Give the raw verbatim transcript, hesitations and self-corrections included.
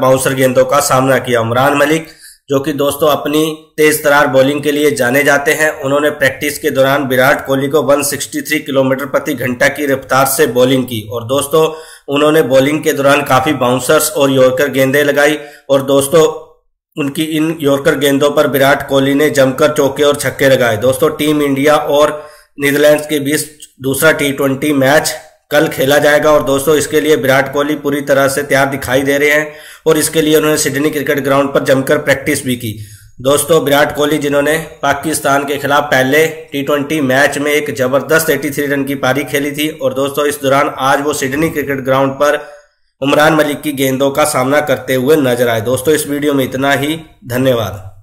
Bouncer गेंदों का सामना किया। उमरान मलिक जो कि दोस्तों अपनी तेज तरार बॉलिंग के लिए जाने जाते हैं, उन्होंने प्रैक्टिस के दौरान विराट कोहली को एक सौ तिरसठ किलोमीटर प्रति घंटा की रफ्तार से बॉलिंग की और दोस्तों उन्होंने बॉलिंग के दौरान काफी बाउंसर्स और यॉर्कर गेंदें लगाई और दोस्तों उनकी इन यॉर्कर गेंदों पर विराट कोहली ने जमकर चौके और छक्के लगाए। दोस्तों टीम इंडिया और नीदरलैंड के बीच दूसरा टी ट्वेंटी मैच कल खेला जाएगा और दोस्तों इसके लिए विराट कोहली पूरी तरह से तैयार दिखाई दे रहे हैं और इसके लिए उन्होंने सिडनी क्रिकेट ग्राउंड पर जमकर प्रैक्टिस भी की। दोस्तों विराट कोहली जिन्होंने पाकिस्तान के खिलाफ पहले टी ट्वेंटी मैच में एक जबरदस्त तिरासी रन की पारी खेली थी और दोस्तों इस दौरान आज वो सिडनी क्रिकेट ग्राउंड पर उमरान मलिक की गेंदों का सामना करते हुए नजर आए। दोस्तों इस वीडियो में इतना ही, धन्यवाद।